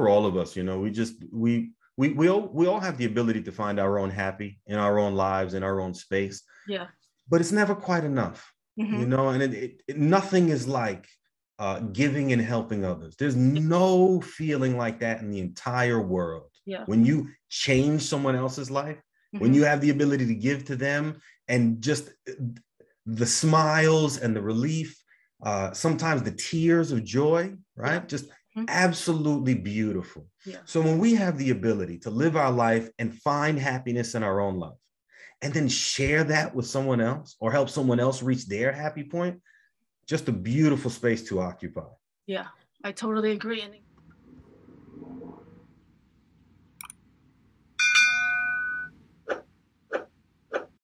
for all of us. You know, we all have the ability to find our own happy in our own lives, in our own space. Yeah. But it's never quite enough, you know, and nothing is like giving and helping others. There's no feeling like that in the entire world. Yeah. When you change someone else's life, when you have the ability to give to them, and just the smiles and the relief, sometimes the tears of joy, right? Just absolutely beautiful. Yeah. So when we have the ability to live our life and find happiness in our own life, and then share that with someone else or help someone else reach their happy point, just a beautiful space to occupy. Yeah, I totally agree.